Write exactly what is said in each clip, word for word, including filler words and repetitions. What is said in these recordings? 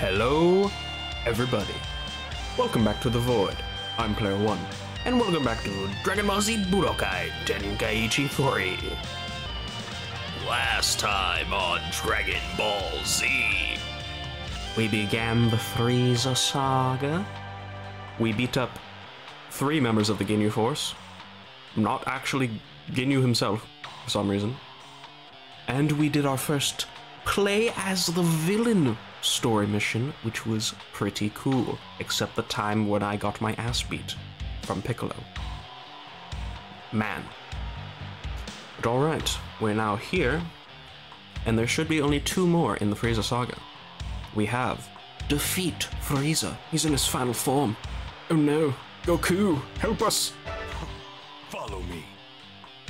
Hello, everybody. Welcome back to the Void. I'm Player One, and welcome back to Dragon Ball Z Budokai Tenkaichi three. Last time on Dragon Ball Z, we began the Frieza Saga. We beat up three members of the Ginyu Force, not actually Ginyu himself for some reason, and we did our first play as the villain story mission, which was pretty cool, except the time when I got my ass beat from Piccolo. Man. But alright, we're now here, and there should be only two more in the Frieza Saga. We have defeat Frieza. He's in his final form. Oh no, Goku, help us! Follow me.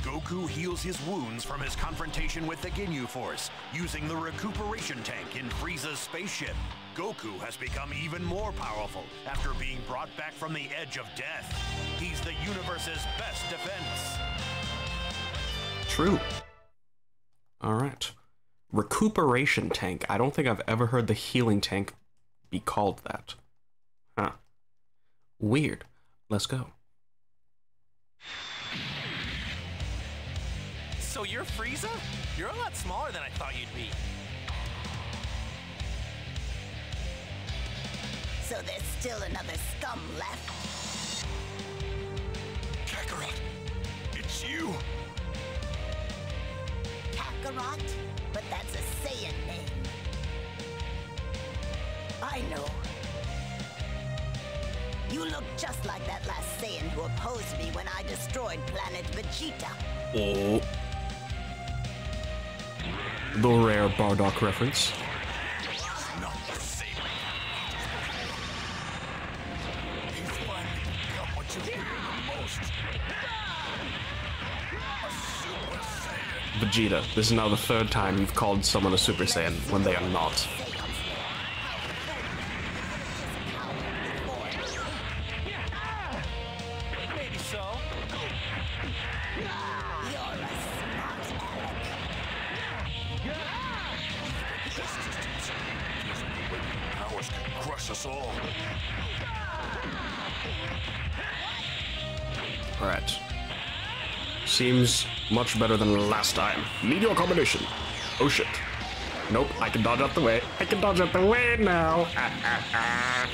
Goku heals his wounds from his confrontation with the Ginyu Force, using the recuperation tank in Frieza's spaceship. Goku has become even more powerful after being brought back from the edge of death. He's the universe's best defense. True. All right. Recuperation tank. I don't think I've ever heard the healing tank be called that. Huh. Weird. Let's go. So you're Frieza? You're a lot smaller than I thought you'd be. So there's still another scum left. Kakarot, it's you. Kakarot? But that's a Saiyan name. I know. You look just like that last Saiyan who opposed me when I destroyed Planet Vegeta. Oh. The rare Bardock reference. Not the same. He's finally become what you feared the most. A Super Saiyan. Vegeta, this is now the third time you've called someone a Super Saiyan when they are not. Alright. Seems much better than last time. Meteor combination. Oh shit. Nope, I can dodge out the way. I can dodge out the way now. Ah, ah, ah.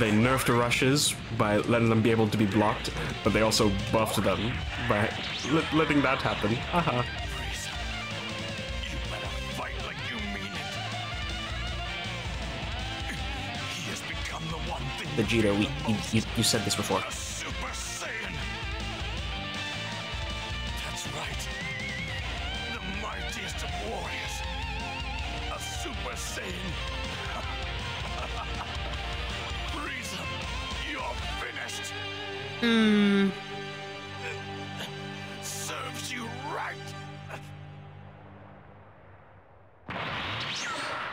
They nerfed rushes by letting them be able to be blocked, but they also buffed them by letting that happen. Haha. Uh-huh. Vegeta, we, you, you, you said this before. Super Saiyan. That's right. The mightiest of warriors. A Super Saiyan. Frieza, you're finished. Hmm. Serves you right.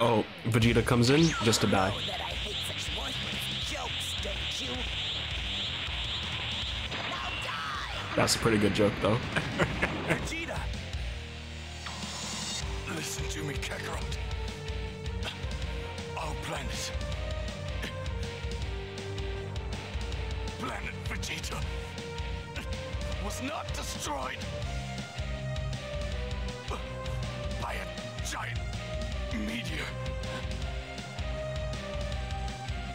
Oh, Vegeta comes in just to die. That's a pretty good joke, though. Vegeta! Listen to me, Kakarot. Our planet. Planet Vegeta was not destroyed by a giant meteor.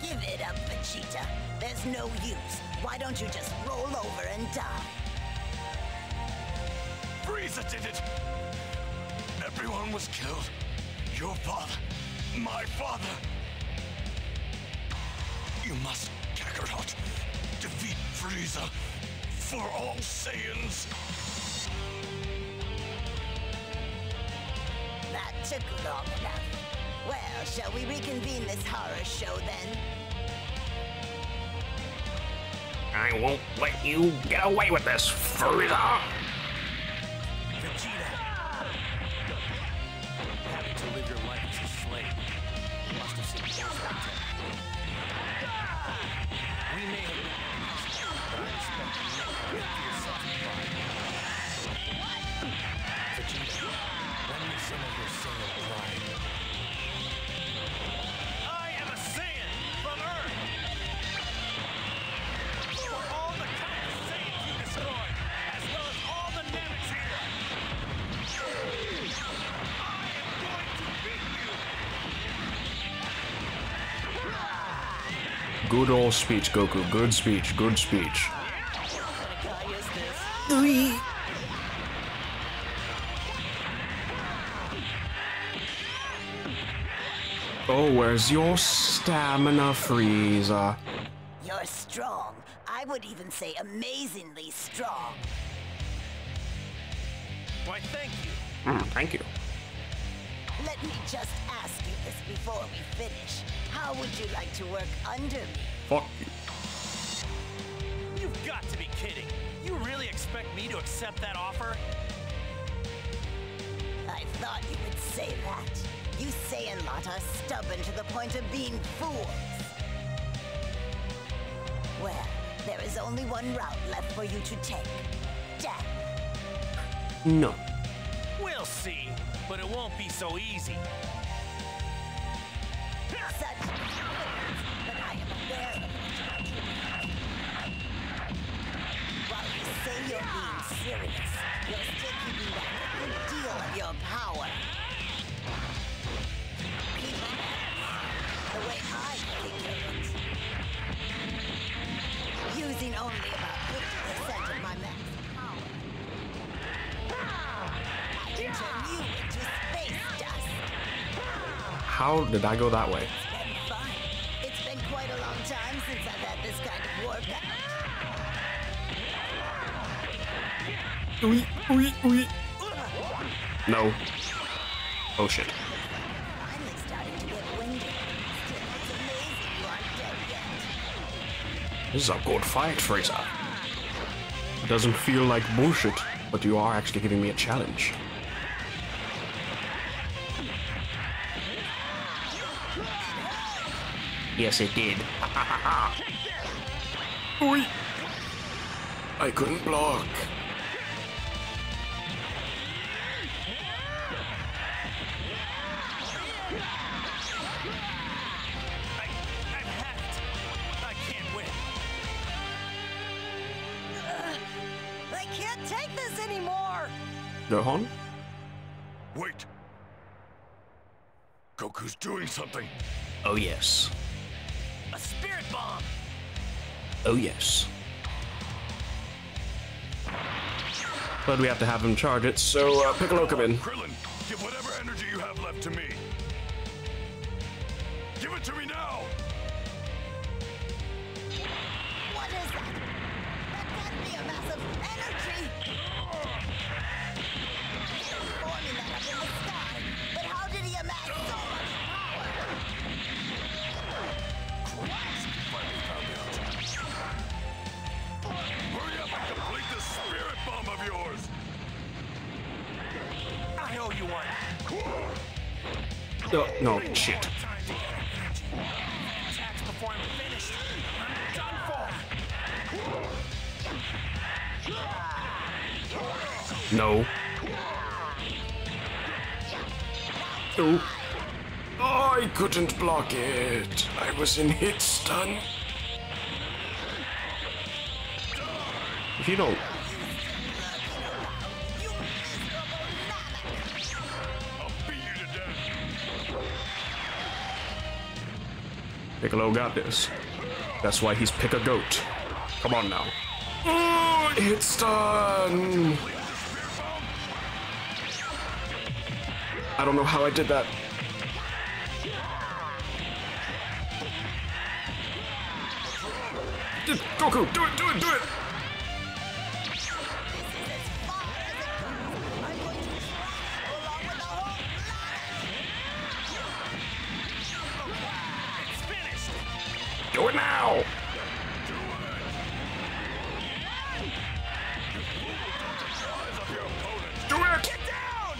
Give it up, Vegeta. There's no use. Why don't you just roll over and die? Frieza did it! Everyone was killed. Your father, my father. You must, Kakarot, defeat Frieza for all Saiyans. That took long enough. Well, shall we reconvene this horror show then? I won't let you get away with this, Frieza! Good old speech, Goku. Good speech. Good speech. Three. Oh, where's your stamina, Frieza? You're strong. I would even say amazingly strong. Why, thank you. Mm, thank you. Let me just ask you this before we finish. How would you like to work under me? Fuck you. You've got to be kidding. You really expect me to accept that offer? I thought you would say that. You Saiyan lot are stubborn to the point of being fools. Well, there is only one route left for you to take. Death. No. We'll see, but it won't be so easy. Such confidence, but I am aware of it. While you say you're being serious, you're still keeping back a good deal of your power. Keep it the way I think of it. Using only about fifty percent of my max power. I can turn you into space dust. How did I go that way? It's been fun. It's been quite a long time since I've had this kind of workout. Oi, oi, oi. No. Oh shit. This is a good fight, Frieza. It doesn't feel like bullshit, but you are actually giving me a challenge. Yes, it did. I couldn't block. Gohan? Wait! Goku's doing something! Oh yes. A spirit bomb! Oh yes. But we have to have him charge it, so uh, Piccolo, come in. Krillin, give whatever energy you have left to me. Give it to me now! What is that? That can't be a massive energy! Oh, no, shit. No. No. Oh, I couldn't block it. I was in hit stun. If you don't. Piccolo got this. That's why he's pick a goat. Come on now. Oh, it's done. I don't know how I did that. Goku, do it, do it, do it. Do it now! Do it! Get down!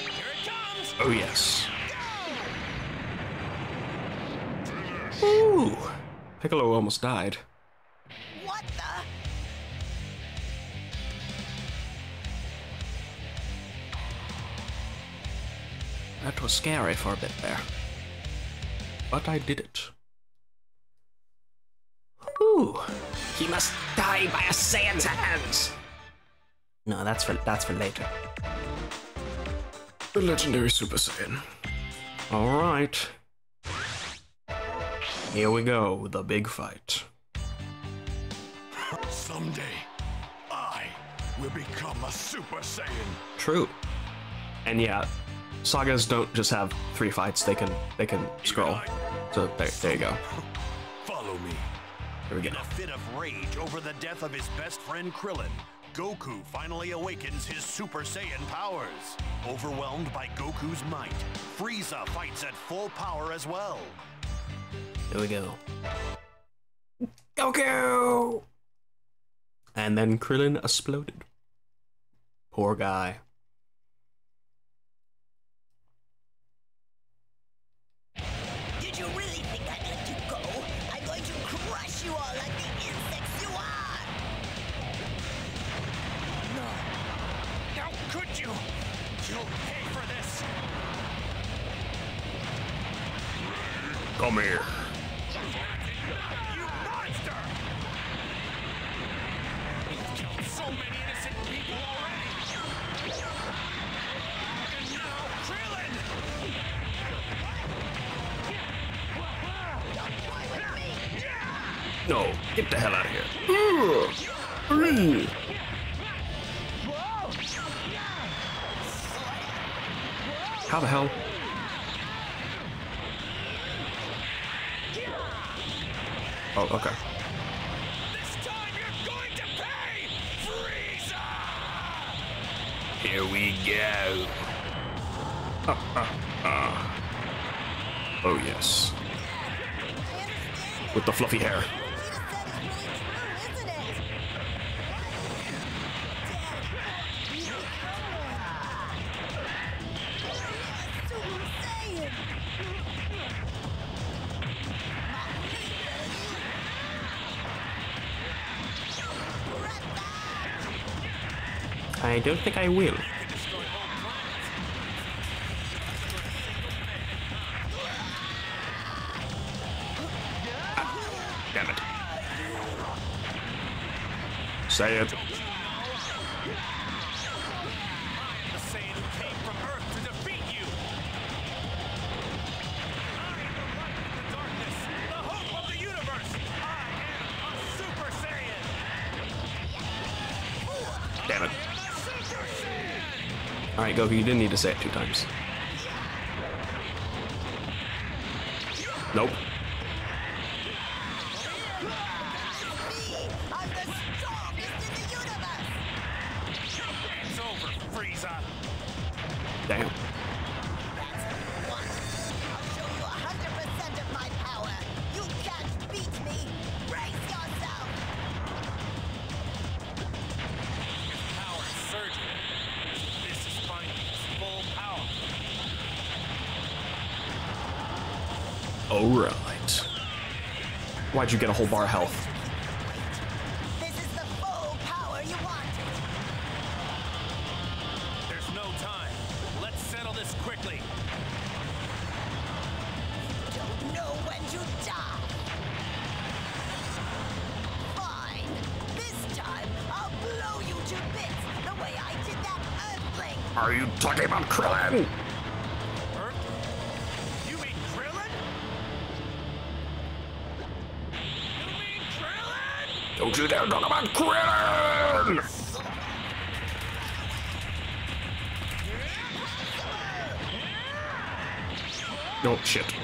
Here it comes! Oh yes. Ooh! Piccolo almost died. What the? That was scary for a bit there. But I did it. Ooh! He must die by a Saiyan's hands! No, that's for, that's for later. The legendary Super Saiyan. Alright. Here we go, the big fight. Someday, I will become a Super Saiyan. True. And yeah, sagas don't just have three fights, they can they can scroll. So there, there you go. Follow me. Here we go. In a fit of rage over the death of his best friend Krillin, Goku finally awakens his Super Saiyan powers. Overwhelmed by Goku's might, Frieza fights at full power as well. Here we go. Goku! And then Krillin exploded. Poor guy. Did you really think I'd let you go? I'm going to crush you all like the insects you are! No. How could you? You'll pay for this! Come here. No, get the hell out of here. Ugh. Free. How the hell? Oh, okay. This time you're going to pay, Frieza! Here we go. Uh, uh, uh. Oh, yes. With the fluffy hair. I don't think I will. Ah, damn it. Say it. Damn it. Alright, Goku, you didn't need to say it two times. Nope. It's over, Frieza. Damn. I'll show you one hundred percent of my power. You can't beat me. Brace yourself. Power surging. Alright. Why'd you get a whole bar of health? This is the full power you wanted. There's no time. Let's settle this quickly. You don't know when you die. Fine. This time, I'll blow you to bits the way I did that Earthling. Are you talking about Krillin? Don't you dare talk about Krillin! Oh, shit.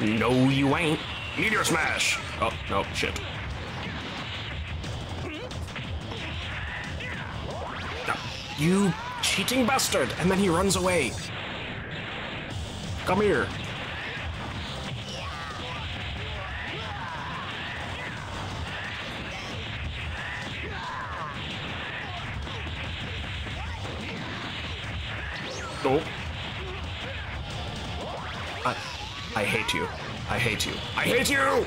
No, you ain't. Meteor smash! Oh, no, shit. No, you... cheating bastard! And then he runs away. Come here. Oh. I, I hate you. I hate you. I hate you! Urgh!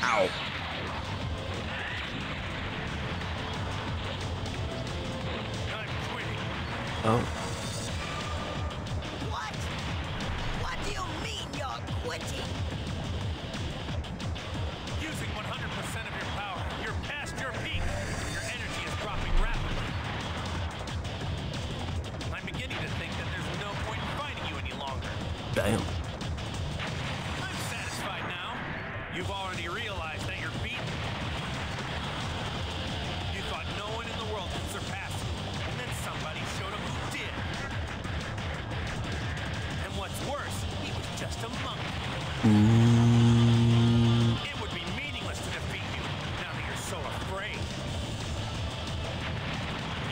Ow. Oh. What? What do you mean you're Damn. I'm satisfied now. You've already realized that you're beaten. You thought no one in the world could surpass you, and then somebody showed up who did. And what's worse, he was just a monkey. Mm. It would be meaningless to defeat you now that you're so afraid.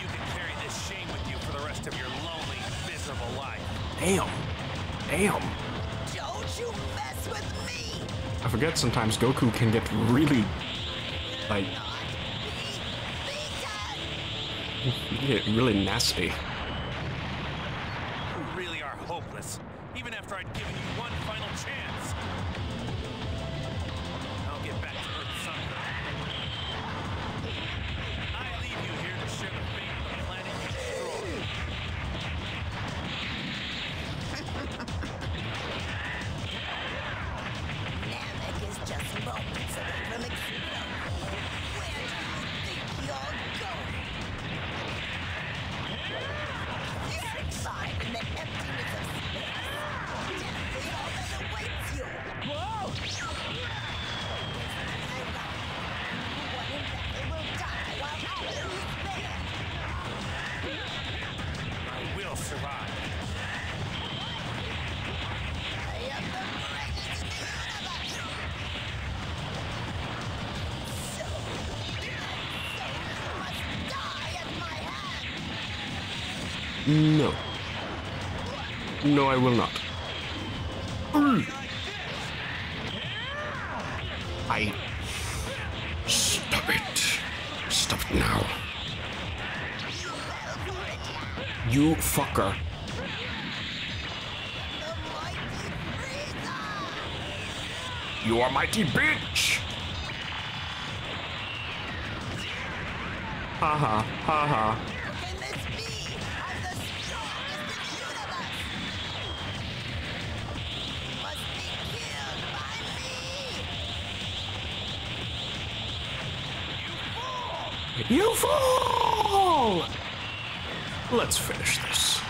You can carry this shame with you for the rest of your lonely, miserable life. Damn. Damn. Don't you mess with me! I forget sometimes Goku can get really, like, he can get really nasty. You really are hopeless, even after I'd given you one final chance. I'll get back to Earth someday. I leave you here to share the fate of the planet you destroyed. Namek is just moments away from exploding. Where do you think you're going? You're confined in the emptiness of space. Death is all that awaits you. Whoa! One in battle will die while others live. I will survive. No. No, I will not. Mm. I... Stop it. Stop it now. You fucker. You are mighty bitch! Haha, haha. You fool! Let's finish this. You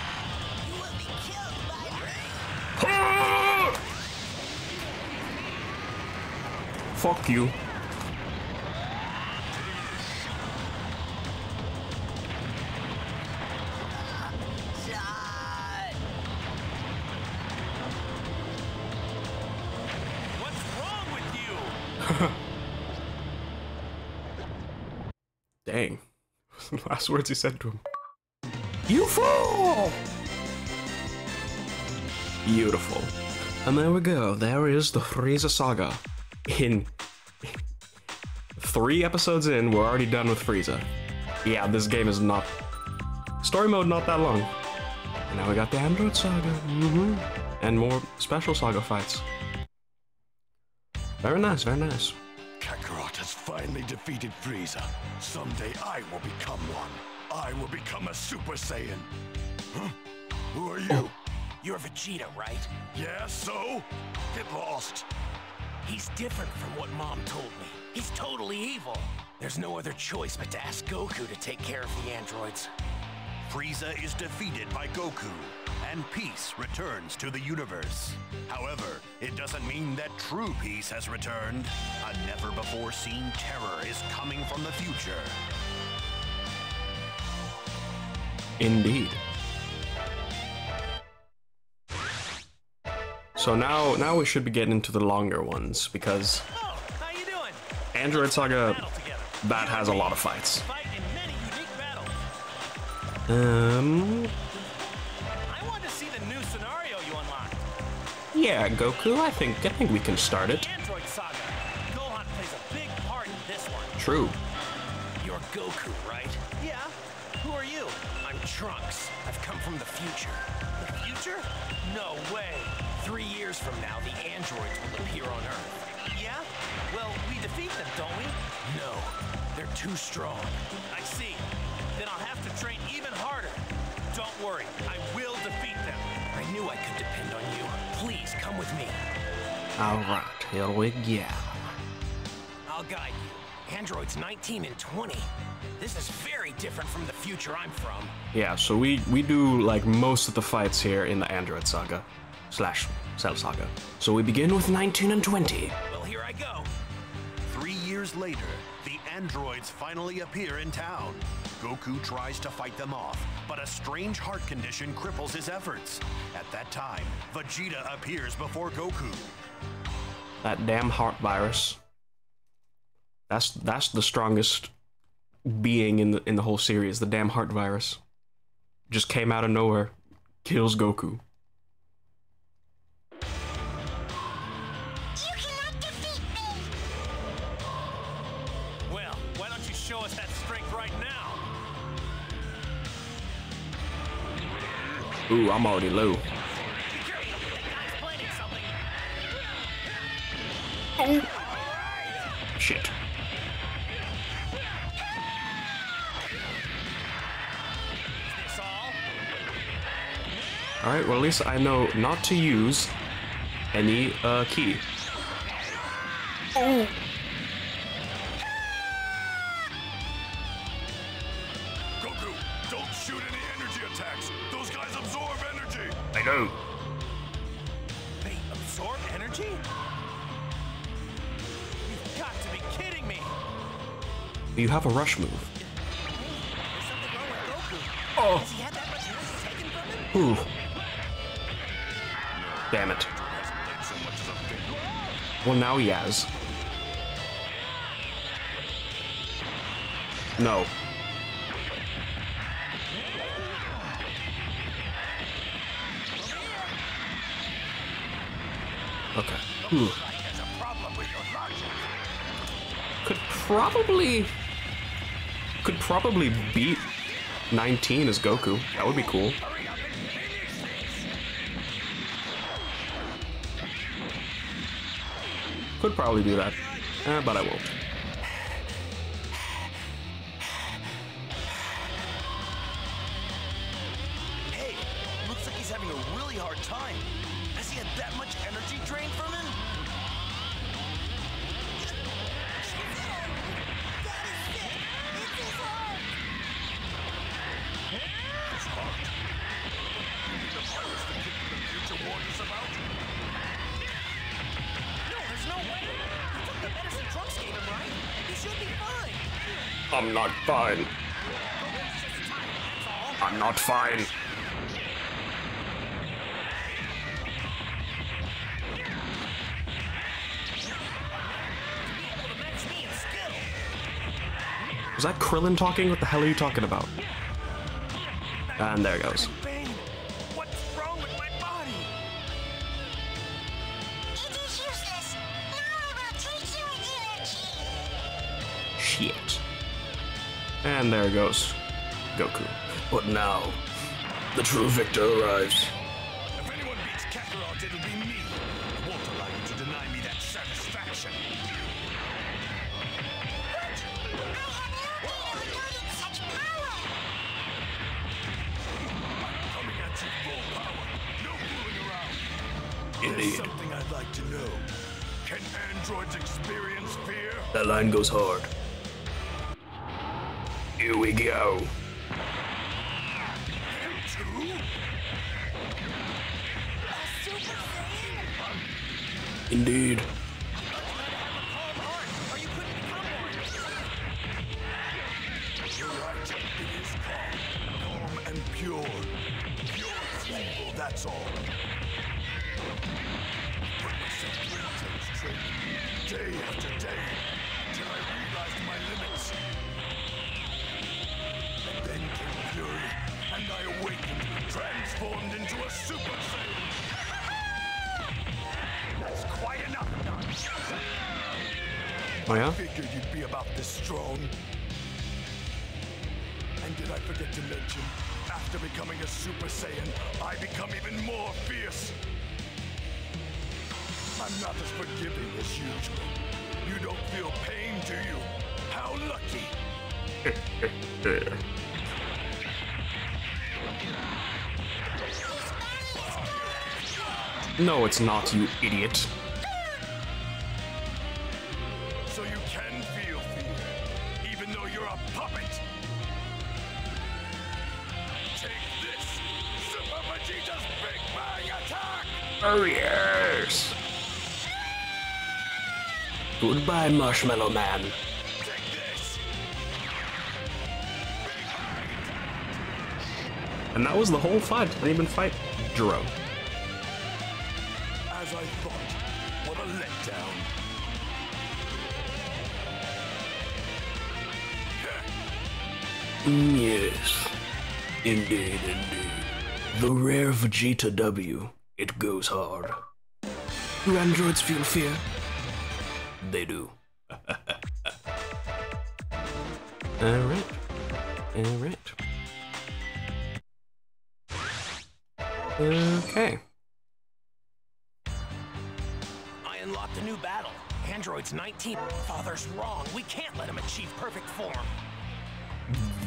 will be killed by me. Ah! Fuck you. What's wrong with you? Dang. The last words he said to him. You fool! Beautiful. And there we go. There is the Frieza Saga. In... Three episodes in, we're already done with Frieza. Yeah, this game is not... Story mode not that long. And now we got the Android Saga. Mm-hmm. And more special Saga fights. Very nice, very nice. Kakarot has finally defeated Frieza. Someday I will become one. I will become a Super Saiyan. Huh? Who are you? Oh. You're Vegeta, right? Yeah, so? Get lost. He's different from what Mom told me. He's totally evil. There's no other choice but to ask Goku to take care of the androids. Frieza is defeated by Goku, and peace returns to the universe. However, it doesn't mean that true peace has returned. A never-before-seen terror is coming from the future. Indeed. So now, now we should be getting into the longer ones, because... Oh, how you doing? Android Saga, that has a lot of fights. Um... Yeah, Goku, I think I think we can start it. Android Saga. Gohan plays a big part in this one. True. You're Goku, right? Yeah. Who are you? I'm Trunks. I've come from the future. The future? No way. Three years from now, the androids will appear on Earth. Yeah? Well, we defeat them, don't we? No. They're too strong. I see. Then I'll have to train even harder. Don't worry. I will defeat them. I knew I could depend on you. Please come with me. All right, here we go. I'll guide you. Androids nineteen and twenty. This is very different from the future I'm from. Yeah, so we we do like most of the fights here in the Android Saga. slash Cell Saga. So we begin with nineteen and twenty. Well, here I go. Three years later, the androids finally appear in town. Goku tries to fight them off, but a strange heart condition cripples his efforts. At that time, Vegeta appears before Goku. That damn heart virus. That's that's the strongest being in the in the whole series. The damn heart virus just came out of nowhere, kills Goku. You cannot defeat me. Well, why don't you show us that strength right now? Ooh, I'm already low. Oh. Shit. Alright, well at least I know not to use any uh, key. Oh. Goku, don't shoot any energy attacks. Those guys absorb energy. They do. They absorb energy? You've got to be kidding me. You have a rush move. There's something wrong with Goku. Oh. Has he had that much energy taken from him? Ooh. Damn it. Well, now he has. No. Okay. Ooh. Could probably... Could probably beat nineteen as Goku. That would be cool. Could probably do that, eh, but I won't. Hey, looks like he's having a really hard time. Has he had that much energy drained from him? That is it. It's his heart. His heart. The virus that the future warned us about. No way! You took the medicine Trunks gave him, right? You should be fine! I'm not fine. I'm not fine. Was that Krillin talking? What the hell are you talking about? And there it goes. Shit. And there goes Goku. But now, the true victor arrives. If anyone beats Kakarot, it'll be me. I won't allow you to deny me that satisfaction. What? I have no idea of your such power. I'm coming at you full power. No fooling around. Indeed. There's something I'd like to know. Can androids experience fear? That line goes hard. Here we go. Indeed. You're right. It is calm, calm and pure. Pure as evil, that's all. Put myself through this trick day after day till I realized my limits. Then came fury, and I awakened, transformed into a Super Saiyan. That's quite enough, Nunch. Oh, yeah? I figured you'd be about this strong. And did I forget to mention, after becoming a Super Saiyan, I become even more fierce. I'm not as forgiving as usual. You don't feel pain, do you? How lucky. No, it's not, you idiot. So you can feel fear, even though you're a puppet. Take this, Super Vegeta's Big Bang Attack! Oh yes! Goodbye, Marshmallow Man. And that was the whole fight. Didn't even fight Dro. As I thought, what a letdown. Mm, yes. Indeed, indeed. The rare Vegeta W. It goes hard. Do androids feel fear? They do. Alright. Alright. Okay. I unlocked a new battle. Androids nineteen. Father's wrong. We can't let him achieve perfect form.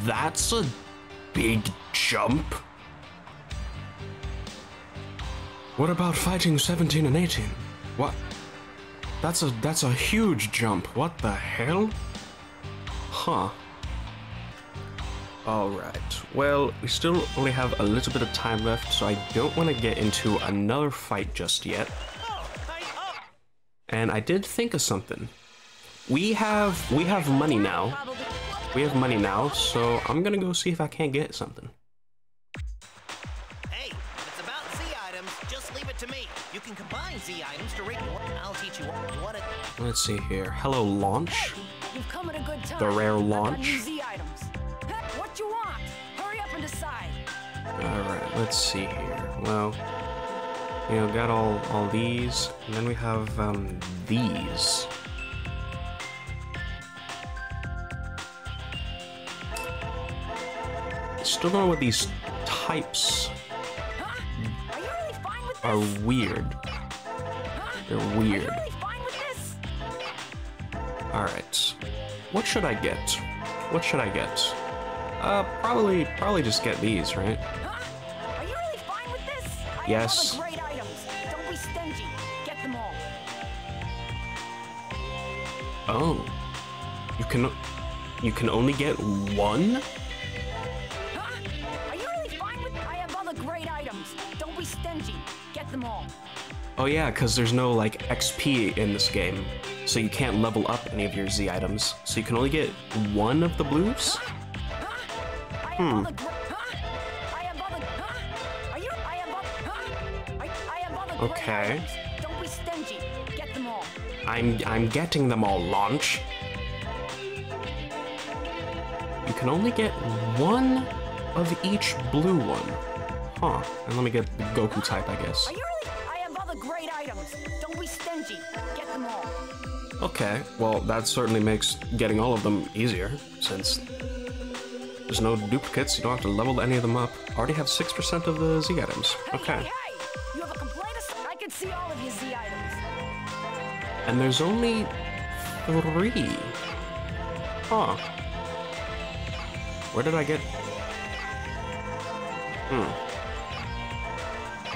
That's a big jump. What about fighting seventeen and eighteen? What? That's a that's a huge jump. What the hell? Huh. Alright, well, we still only have a little bit of time left, so I don't want to get into another fight just yet. And I did think of something. We have, we have money now. We have money now, so I'm gonna go see if I can't get something. Hey, if it's about Z items, just leave it to me. You can combine Z items to rig one. I'll teach you what it. Let's see here. Hello, Launch. Hey, you've come at a good time. The rare Launch. Alright, let's see here. Well, you know, got all, all these, and then we have um, these. Still don't know what these types are. Weird. They're weird. Alright, what should I get? What should I get? Uh, probably, probably just get these, right? Huh? Are you really fine with this? I yes. Have all the great items. Don't be stingy. Get them all. Oh, you can, you can only get one. Huh? Are you really fine with? I have all the great items. Don't be stingy. Get them all. Oh yeah, because there's no like X P in this game, so you can't level up any of your Z items. So you can only get one of the blues. Huh? Hmm. Okay. Don't be stingy. Get them all. I'm I'm getting them all, Launch. You can only get one of each blue one. Huh. And let me get the Goku type, I guess. I have all the great items. Don't be stingy. Get them all. Okay. Well, that certainly makes getting all of them easier, since there's no duplicates, you don't have to level any of them up. I already have six percent of the Z items. Okay. Hey, hey, hey. You have a complaint? I can see all of your Z items. And there's only three. Huh. Where did I get? Hmm.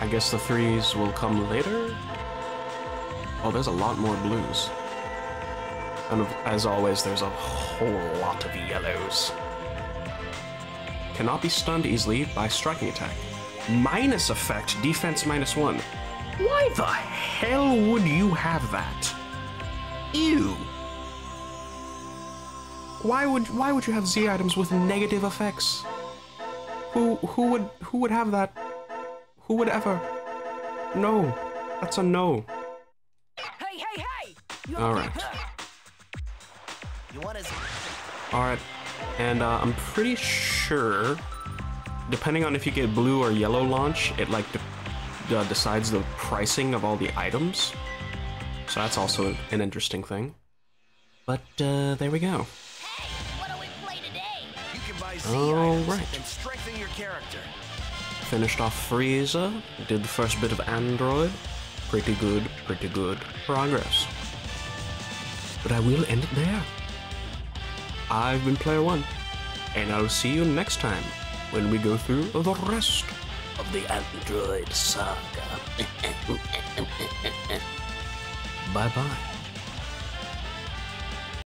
I guess the threes will come later? Oh, there's a lot more blues. And as always, there's a whole lot of yellows. Cannot be stunned easily by striking attack. Minus effect, defense minus one. Why the hell would you have that? Ew. Why would why would you have Z items with negative effects? Who who would who would have that? Who would ever? No, that's a no. Hey hey hey! All right. You want his? All right. And uh, I'm pretty sure, depending on if you get blue or yellow, Launch, it like de uh, decides the pricing of all the items. So that's also an interesting thing. But uh, there we go. Hey, what do we play today? You can buy Z items and strengthen your character. Finished off Frieza. Did the first bit of Android. Pretty good, pretty good progress. But I will end it there. I've been Player One, and I'll see you next time when we go through the rest of the Android Saga. Bye-bye.